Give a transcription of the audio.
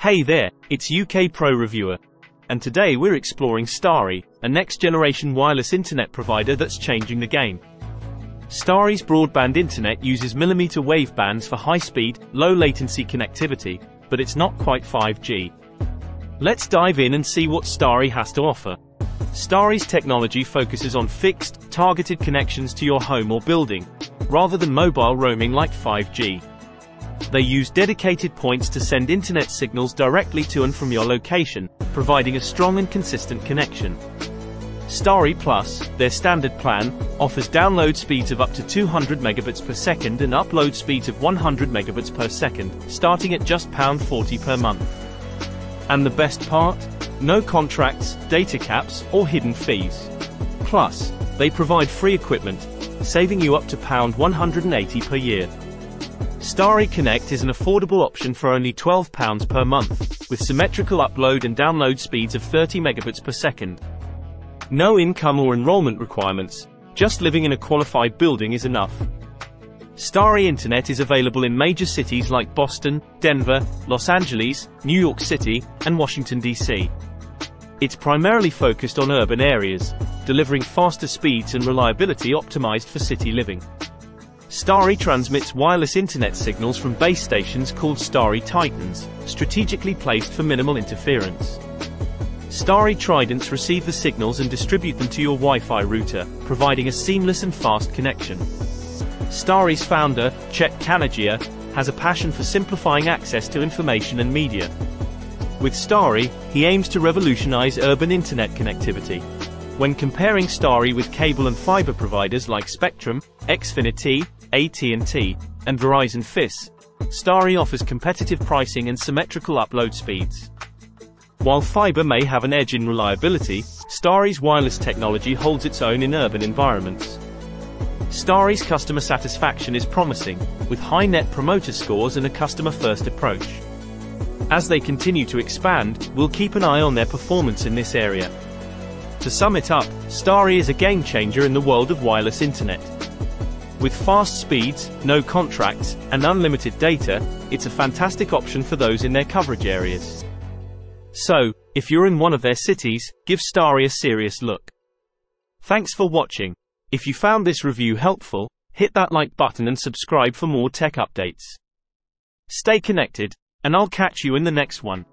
Hey there, it's UK Pro Reviewer, and today we're exploring Starry, a next-generation wireless internet provider that's changing the game. Starry's broadband internet uses millimeter wave bands for high-speed, low-latency connectivity, but it's not quite 5G. Let's dive in and see what Starry has to offer. Starry's technology focuses on fixed, targeted connections to your home or building, rather than mobile roaming like 5G. They use dedicated points to send internet signals directly to and from your location, providing a strong and consistent connection. Starry Plus, their standard plan, offers download speeds of up to 200 megabits per second and upload speeds of 100 megabits per second, starting at just £40 per month. And the best part? No contracts, data caps, or hidden fees. Plus, they provide free equipment, saving you up to £180 per year. Starry Connect is an affordable option for only £12 per month, with symmetrical upload and download speeds of 30 megabits per second. No income or enrollment requirements, just living in a qualified building is enough. Starry Internet is available in major cities like Boston, Denver, Los Angeles, New York City, and Washington, D.C. It's primarily focused on urban areas, delivering faster speeds and reliability optimized for city living. Starry transmits wireless internet signals from base stations called Starry Titans, strategically placed for minimal interference. Starry Tridents receive the signals and distribute them to your Wi-Fi router, providing a seamless and fast connection. Starry's founder, Chet Kanagia, has a passion for simplifying access to information and media. With Starry, he aims to revolutionize urban internet connectivity. When comparing Starry with cable and fiber providers like Spectrum, Xfinity, AT&T, and Verizon FIS, Starry offers competitive pricing and symmetrical upload speeds. While fiber may have an edge in reliability, Starry's wireless technology holds its own in urban environments. Starry's customer satisfaction is promising, with high net promoter scores and a customer-first approach. As they continue to expand, we'll keep an eye on their performance in this area. To sum it up, Starry is a game changer in the world of wireless internet. With fast speeds, no contracts, and unlimited data, it's a fantastic option for those in their coverage areas. So, if you're in one of their cities, give Starry a serious look. Thanks for watching. If you found this review helpful, hit that like button and subscribe for more tech updates. Stay connected, and I'll catch you in the next one.